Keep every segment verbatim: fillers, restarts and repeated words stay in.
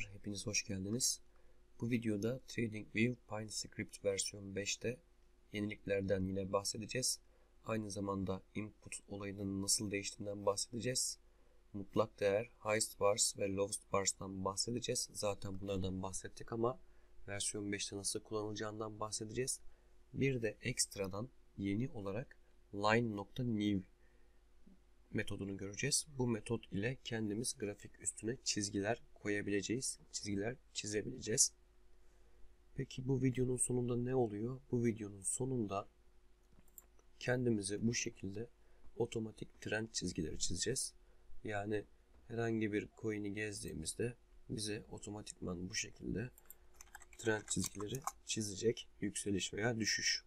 Arkadaşlar hepiniz hoş geldiniz. Bu videoda TradingView Pine Script versiyon beşte yeniliklerden yine bahsedeceğiz. Aynı zamanda input olayının nasıl değiştiğinden bahsedeceğiz. Mutlak değer, highest bars ve lowest bars'tan bahsedeceğiz. Zaten bunlardan bahsettik ama versiyon beşte nasıl kullanılacağından bahsedeceğiz. Bir de ekstradan yeni olarak line.new metodunu göreceğiz. Bu metot ile kendimiz grafik üstüne çizgiler koyabileceğiz, çizgiler çizebileceğiz. Peki bu videonun sonunda ne oluyor? Bu videonun sonunda kendimize bu şekilde otomatik trend çizgileri çizeceğiz. Yani herhangi bir coin'i gezdiğimizde bize otomatikman bu şekilde trend çizgileri çizecek, yükseliş veya düşüş.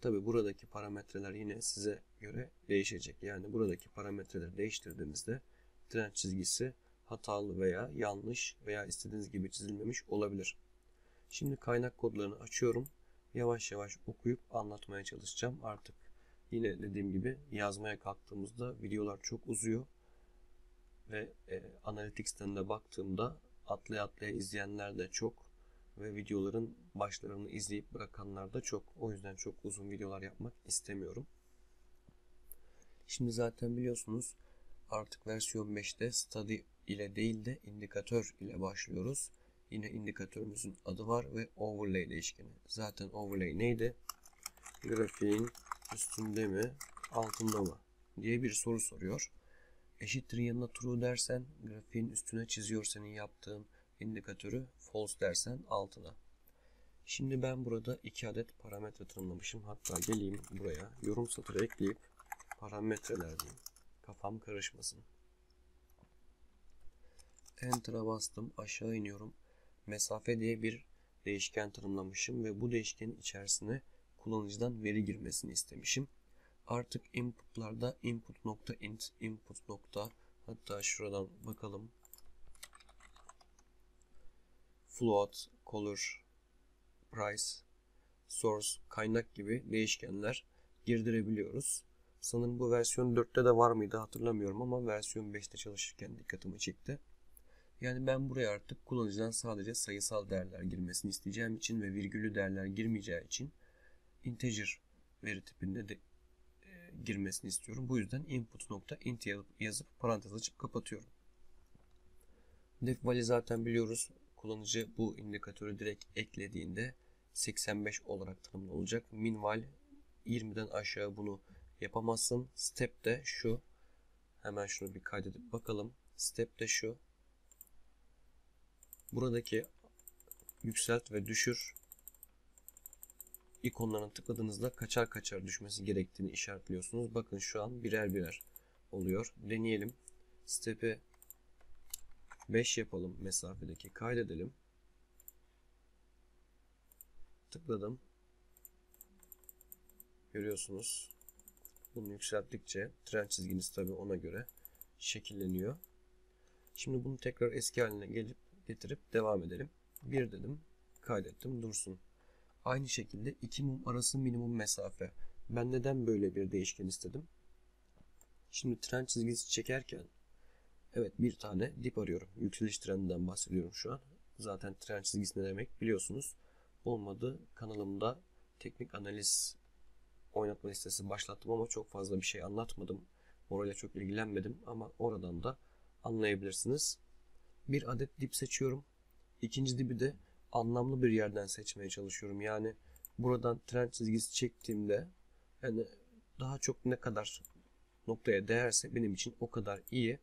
Tabi buradaki parametreler yine size göre değişecek. Yani buradaki parametreleri değiştirdiğimizde trend çizgisi hatalı veya yanlış veya istediğiniz gibi çizilmemiş olabilir. Şimdi kaynak kodlarını açıyorum. Yavaş yavaş okuyup anlatmaya çalışacağım. Artık yine dediğim gibi yazmaya kalktığımızda videolar çok uzuyor. Ve e, Analytics'ten de baktığımda atlaya atlaya izleyenler de çok. Ve videoların başlarını izleyip bırakanlar da çok. O yüzden çok uzun videolar yapmak istemiyorum. Şimdi zaten biliyorsunuz artık versiyon beşte study ile değil de indikatör ile başlıyoruz. Yine indikatörümüzün adı var ve overlay değişkeni. Zaten overlay neydi? Grafiğin üstünde mi altında mı diye bir soru soruyor. Eşittir yanına true dersen grafiğin üstüne çiziyor senin yaptığın indikatörü, false dersen altına. Şimdi ben burada iki adet parametre tanımlamışım. Hatta geleyim buraya yorum satırı ekleyip parametreler diyeyim. Kafam karışmasın. Enter'a bastım. Aşağı iniyorum. Mesafe diye bir değişken tanımlamışım ve bu değişkenin içerisine kullanıcıdan veri girmesini istemişim. Artık input'larda input.int, input. Hatta şuradan bakalım. Float, color, price, source, kaynak gibi değişkenler girdirebiliyoruz. Sanırım bu versiyon dörtte de var mıydı hatırlamıyorum ama versiyon beşte çalışırken dikkatimi çekti. Yani ben buraya artık kullanıcıdan sadece sayısal değerler girmesini isteyeceğim için ve virgülü değerler girmeyeceği için integer veri tipinde de e, girmesini istiyorum. Bu yüzden input.int yazıp parantez açıp kapatıyorum. Defval'i zaten biliyoruz. Kullanıcı bu indikatörü direkt eklediğinde seksen beş olarak tanımlı olacak. Meanwhile yirmiden aşağı bunu yapamazsın. Step de şu. Hemen şunu bir kaydedip bakalım. Step de şu. Buradaki yükselt ve düşür ikonlarına tıkladığınızda kaçar kaçar düşmesi gerektiğini işaretliyorsunuz. Bakın şu an birer birer oluyor. Deneyelim. Step'i beş yapalım, mesafedeki kaydedelim. Tıkladım. Görüyorsunuz. Bunu yükselttikçe trend çizginiz tabii ona göre şekilleniyor. Şimdi bunu tekrar eski haline gelip getirip devam edelim. bir dedim, kaydettim, dursun. Aynı şekilde iki mum arası minimum mesafe. Ben neden böyle bir değişken istedim? Şimdi trend çizgisi çekerken evet bir tane dip arıyorum. Yükseliş trendinden bahsediyorum şu an. Zaten trend çizgisi ne demek biliyorsunuz. Olmadı kanalımda teknik analiz oynatma listesi başlattım ama çok fazla bir şey anlatmadım. Orayla çok ilgilenmedim ama oradan da anlayabilirsiniz. Bir adet dip seçiyorum. İkinci dibi de anlamlı bir yerden seçmeye çalışıyorum. Yani buradan trend çizgisi çektiğimde yani daha çok ne kadar noktaya değerse benim için o kadar iyi.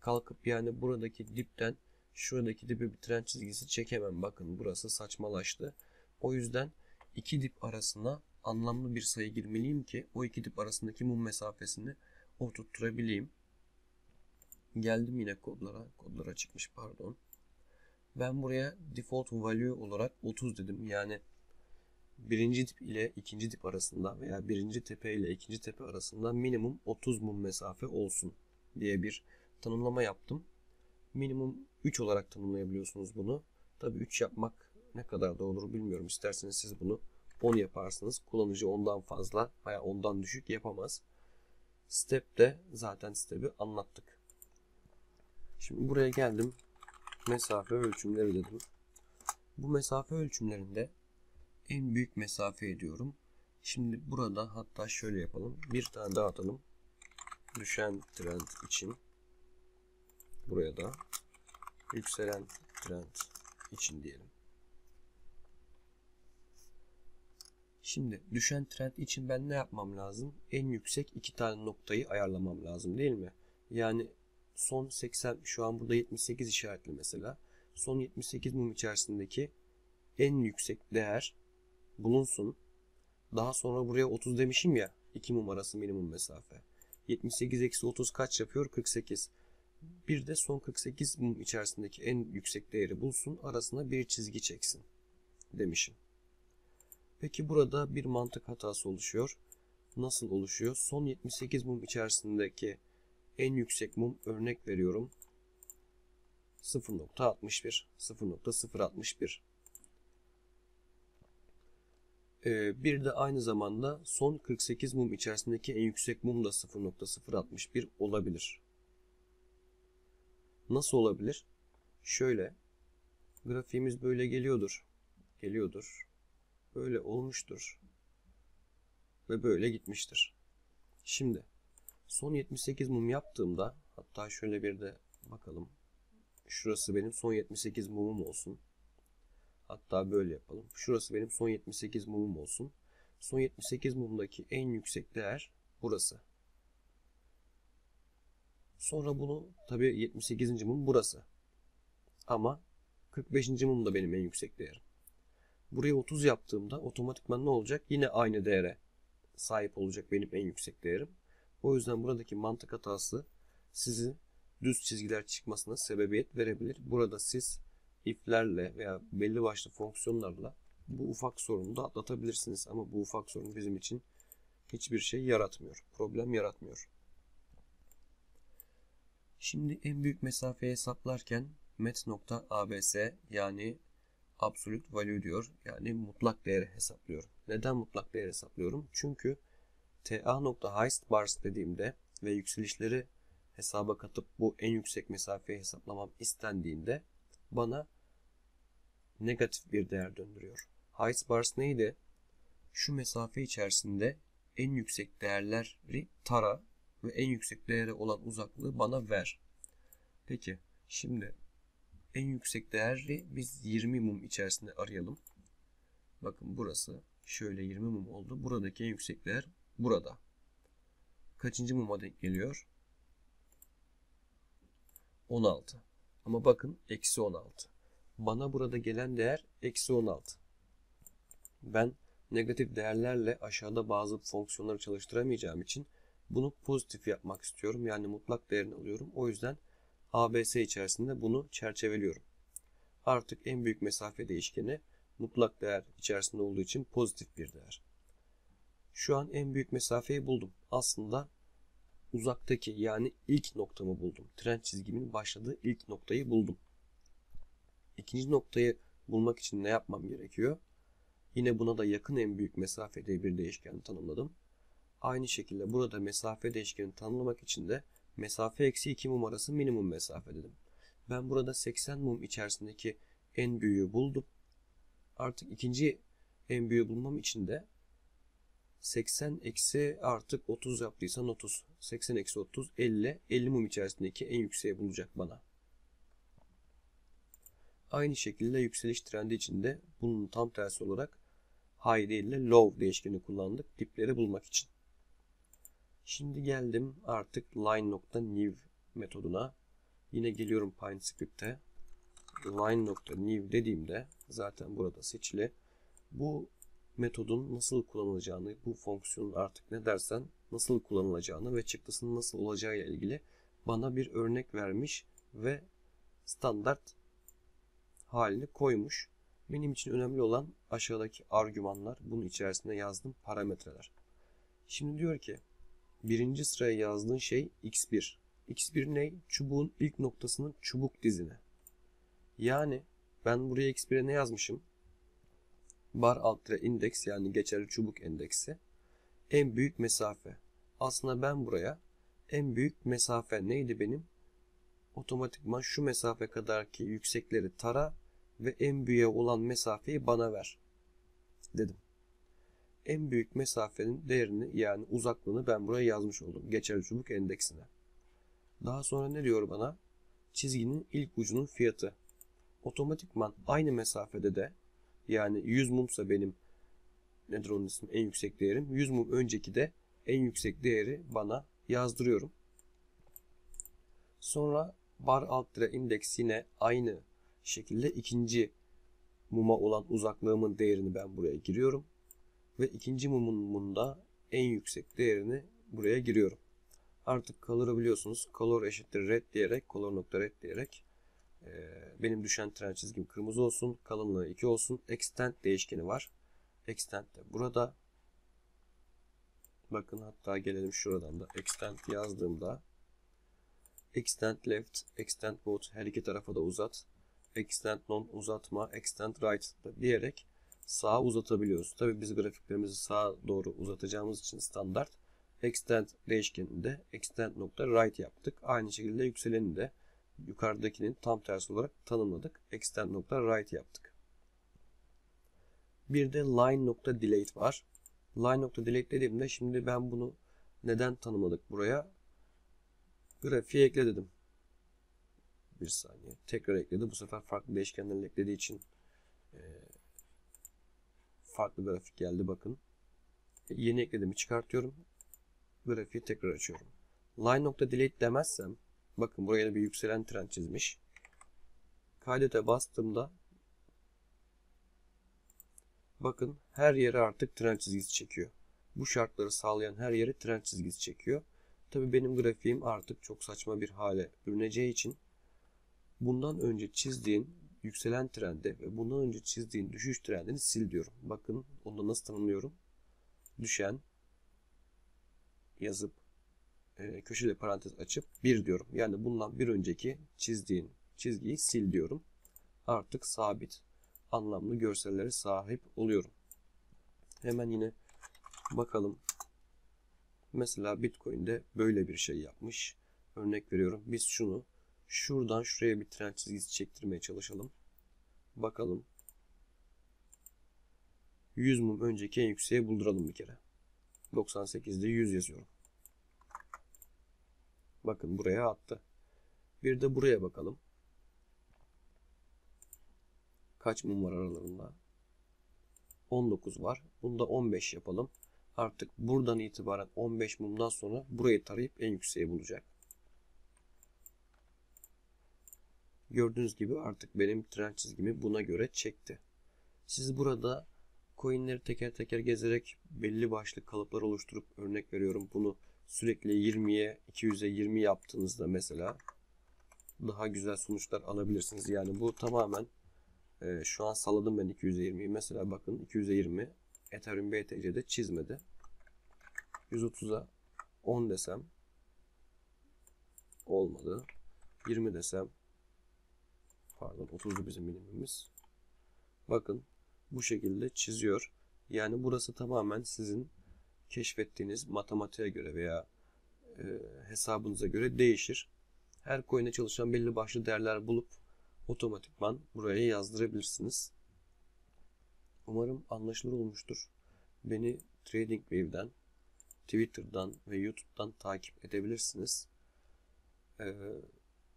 Kalkıp yani buradaki dipten şuradaki dibe bir trend çizgisi çekemem. Bakın burası saçmalaştı. O yüzden iki dip arasına anlamlı bir sayı girmeliyim ki o iki dip arasındaki mum mesafesini oturtturabileyim. Geldim yine kodlara. Kodlara çıkmış pardon. Ben buraya default value olarak otuz dedim. Yani birinci dip ile ikinci dip arasında veya birinci tepe ile ikinci tepe arasında minimum otuz mum mesafe olsun diye bir tanımlama yaptım. Minimum üç olarak tanımlayabiliyorsunuz bunu. Tabii üç yapmak ne kadar da olur bilmiyorum. İsterseniz siz bunu on yaparsınız. Kullanıcı ondan fazla veya ondan düşük yapamaz. Step de zaten step'i anlattık. Şimdi buraya geldim. mesafe ölçümleri dedim. Bu mesafe ölçümlerinde en büyük mesafeyi diyorum. Şimdi burada hatta şöyle yapalım. Bir tane daha atalım. Düşen trend için. Buraya da yükselen trend için diyelim. Şimdi düşen trend için ben ne yapmam lazım? En yüksek iki tane noktayı ayarlamam lazım değil mi? Yani son seksen, şu an burada yetmiş sekiz işaretli mesela. Son yetmiş sekiz mum içerisindeki en yüksek değer bulunsun. Daha sonra buraya otuz demişim ya. iki mum arası minimum mesafe. yetmiş sekiz eksi otuz kaç yapıyor? kırk sekiz. Bir de son kırk sekiz mum içerisindeki en yüksek değeri bulsun. Arasına bir çizgi çeksin demişim. Peki burada bir mantık hatası oluşuyor. Nasıl oluşuyor? Son yetmiş sekiz mum içerisindeki en yüksek mum, örnek veriyorum, sıfır nokta altmış bir. sıfır nokta sıfır altmış bir. Ee, bir de aynı zamanda son kırk sekiz mum içerisindeki en yüksek mum da sıfır nokta sıfır altmış bir olabilir. Nasıl olabilir? Şöyle. Grafiğimiz böyle geliyordur. Geliyordur. Böyle olmuştur. Ve böyle gitmiştir. Şimdi son yetmiş sekiz mum yaptığımda, hatta şöyle bir de bakalım. Şurası benim son yetmiş sekiz mumum olsun. Hatta böyle yapalım. Şurası benim son yetmiş sekiz mumum olsun. Son yetmiş sekiz mumdaki en yüksek değer burası. Sonra bunu tabii yetmiş sekizinci mum burası. Ama kırk beşinci mum da benim en yüksek değerim. Buraya otuz yaptığımda otomatikman ne olacak? Yine aynı değere sahip olacak benim en yüksek değerim. O yüzden buradaki mantık hatası sizi düz çizgiler çıkmasına sebebiyet verebilir. Burada siz if'lerle veya belli başlı fonksiyonlarla bu ufak sorunu da atlatabilirsiniz. Ama bu ufak sorun bizim için hiçbir şey yaratmıyor. Problem yaratmıyor. Şimdi en büyük mesafeyi hesaplarken math.abs, yani absolute value diyor. Yani mutlak değeri hesaplıyorum. Neden mutlak değeri hesaplıyorum? Çünkü ta.highestbars dediğimde ve yükselişleri hesaba katıp bu en yüksek mesafeyi hesaplamam istendiğinde bana negatif bir değer döndürüyor. Highestbars neydi? Şu mesafe içerisinde en yüksek değerleri tara ve en yüksek değere olan uzaklığı bana ver. Peki şimdi en yüksek değeri biz yirmi mum içerisinde arayalım. Bakın burası şöyle yirmi mum oldu. Buradaki en yüksek değer burada. Kaçıncı muma denk geliyor? on altı. Ama bakın eksi on altı. Bana burada gelen değer eksi on altı. Ben negatif değerlerle aşağıda bazı fonksiyonları çalıştıramayacağım için bunu pozitif yapmak istiyorum. Yani mutlak değerini alıyorum. O yüzden A B S içerisinde bunu çerçeveliyorum. Artık en büyük mesafe değişkeni mutlak değer içerisinde olduğu için pozitif bir değer. Şu an en büyük mesafeyi buldum. Aslında uzaktaki, yani ilk noktamı buldum. Trend çizgimin başladığı ilk noktayı buldum. İkinci noktayı bulmak için ne yapmam gerekiyor? Yine buna da yakın en büyük mesafe diye bir değişken tanımladım. Aynı şekilde burada mesafe değişkenini tanımlamak için de mesafe eksi iki mum arası minimum mesafe dedim. Ben burada seksen mum içerisindeki en büyüğü buldum. Artık ikinci en büyüğü bulmam için de seksen eksi artık otuz yaptıysan otuz. seksen eksi otuz elli. elli mum içerisindeki en yükseği bulacak bana. Aynı şekilde yükseliş trendi içinde bunun tam tersi olarak high değil de low değişkenini kullandık dipleri bulmak için. Şimdi geldim artık line.new metoduna. Yine geliyorum Pine Script'e. line.new dediğimde zaten burada seçili. Bu metodun nasıl kullanılacağını, bu fonksiyonun artık ne dersen nasıl kullanılacağını ve çıktısının nasıl olacağıyla ilgili bana bir örnek vermiş ve standart halini koymuş. Benim için önemli olan aşağıdaki argümanlar, bunun içerisinde yazdığım parametreler. Şimdi diyor ki birinci sıraya yazdığın şey x bir. x bir ne? Çubuğun ilk noktasının çubuk dizine. Yani ben buraya x bir'e ne yazmışım? Bar alt tire indeks, yani geçerli çubuk endeksi. En büyük mesafe. Aslında ben buraya en büyük mesafe neydi benim? otomatikman şu mesafe kadarki yüksekleri tara ve en büyüğe olan mesafeyi bana ver dedim. En büyük mesafenin değerini, yani uzaklığını ben buraya yazmış oldum. Geçerli çubuk endeksine. Daha sonra ne diyor bana? Çizginin ilk ucunun fiyatı. Otomatikman aynı mesafede de, yani yüz mumsa benim nedir onun ismi, en yüksek değerim, yüz mum önceki de en yüksek değeri bana yazdırıyorum. Sonra bar alt lira indeks yine aynı şekilde ikinci muma olan uzaklığımın değerini ben buraya giriyorum. Ve ikinci mumun da en yüksek değerini buraya giriyorum. Artık color'ı biliyorsunuz. Color eşittir red diyerek, color.red diyerek e, benim düşen tren çizgim kırmızı olsun. Kalınlığı iki olsun. Extent değişkeni var. Extent de burada. Bakın, hatta gelelim şuradan da. Extent yazdığımda extent left, extent both, her iki tarafa da uzat. Extent non uzatma, extent right diyerek sağa uzatabiliyoruz. Tabii biz grafiklerimizi sağa doğru uzatacağımız için standart extent değişkeninde extent.right yaptık. Aynı şekilde yükseleni de yukarıdakinin tam tersi olarak tanımladık. Extent.right yaptık. Bir de line.delete var. Line.delete dediğimde şimdi ben bunu neden tanımladık buraya? Grafiği ekle dedim. Bir saniye. Tekrar ekledi. Bu sefer farklı değişkenleri eklediği için e, farklı grafik geldi. Bakın. E, yeni eklediğimi çıkartıyorum. Grafiği tekrar açıyorum. Line.delete demezsem, bakın buraya da bir yükselen trend çizmiş. Kaydete bastığımda bakın her yere artık trend çizgisi çekiyor. Bu şartları sağlayan her yere trend çizgisi çekiyor. Tabii benim grafiğim artık çok saçma bir hale bürüneceği için bundan önce çizdiğin yükselen trendi ve bundan önce çizdiğin düşüş trendini sil diyorum. Bakın onu da nasıl tanımlıyorum. Düşen yazıp e, köşeli parantez açıp bir diyorum. Yani bundan bir önceki çizdiğin çizgiyi sil diyorum. Artık sabit anlamlı görsellere sahip oluyorum. Hemen yine bakalım. Mesela Bitcoin'de böyle bir şey yapmış. Örnek veriyorum. Biz şunu şuradan şuraya bir trend çizgisi çektirmeye çalışalım. Bakalım. yüz mum önceki en yükseğe bulduralım bir kere. doksan sekizde yüz yazıyorum. Bakın buraya attı. Bir de buraya bakalım. Kaç mum var aralarında? on dokuz var. Bunu da on beş yapalım. Artık buradan itibaren on beş mumdan sonra burayı tarayıp en yükseği bulacak. Gördüğünüz gibi artık benim trend çizgimi buna göre çekti. Siz burada coinleri teker teker gezerek belli başlı kalıplar oluşturup, örnek veriyorum, bunu sürekli yirmiye iki yüze yirmi yaptığınızda mesela daha güzel sonuçlar alabilirsiniz. Yani bu tamamen e, şu an salladım ben iki yüze yirmiyi. Mesela bakın iki yüze yirmi Ethereum B T C'de çizmedi. yüz otuza on desem olmadı. yirmi desem, pardon otuzdu bizim minimumimiz. Bakın bu şekilde çiziyor. Yani burası tamamen sizin keşfettiğiniz matematiğe göre veya e, hesabınıza göre değişir. Her coin'e çalışan belli başlı değerler bulup otomatikman buraya yazdırabilirsiniz. Umarım anlaşılır olmuştur. Beni TradingView'den, Twitter'dan ve YouTube'dan takip edebilirsiniz. Ee,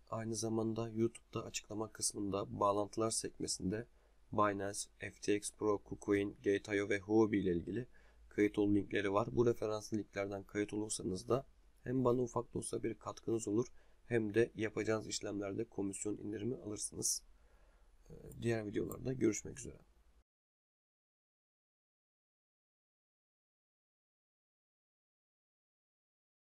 aynı zamanda YouTube'da açıklama kısmında bağlantılar sekmesinde Binance, F T X Pro, Kucoin, Gate nokta i o ve Huobi ile ilgili kayıt ol linkleri var. Bu referanslı linklerden kayıt olursanız da hem bana ufak da olsa bir katkınız olur, hem de yapacağınız işlemlerde komisyon indirimi alırsınız. Ee, diğer videolarda görüşmek üzere.